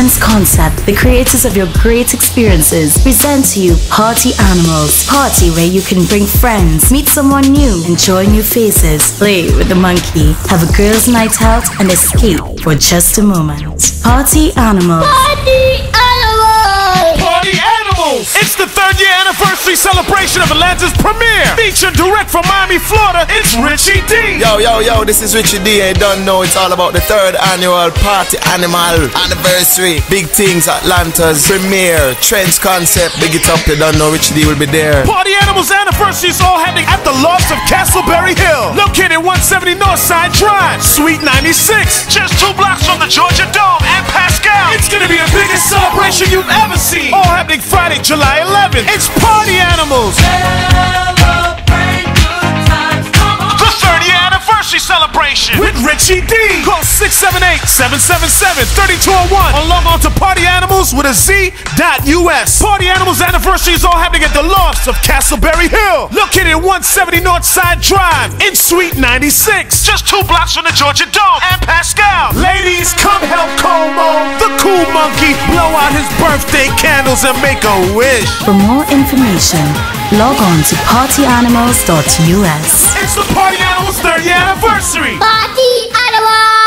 Events Concept, the creators of your great experiences, present to you Party Animalz. Party where you can bring friends, meet someone new, enjoy new faces, play with the monkey, have a girls' night out, and escape for just a moment. Party Animalz. Party Animalz. Party Animalz. It's the 3rd year anniversary celebration of Atlanta's premiere. Featuring direct from Miami, Florida, it's Richie D. Yo, this is Richie D. I don't know, it's all about the 3rd annual Party Animalz anniversary. Big things, Atlanta's premiere. Trends Concept, big it up, you don't know, Richie D will be there. Party Animalz anniversary is all happening at the Loft of Castleberry Hill, located 170 Northside Drive, Suite 96. Just 2 blocks from the Georgia Dome and Pascal. It's gonna be the biggest celebration you've ever seen. All happening Friday, July 11th. It's Party Animalz. Celebrate good times. Come on. The 30th anniversary celebration with Richie D. Call 678-777-3201 or log on to PartyAnimalz.us. Party Animalz anniversary is all happening at the Loft of Castleberry Hill, located at 170 Northside Drive in Suite 96. Just 2 blocks from the Georgia Dome and Pascal. Ladies, come help Como, the cool monkey, blow out his birthday candles and make a wish. For more information, log on to PartyAnimalz.us. It's the Party Animalz 3rd anniversary. Party Animalz.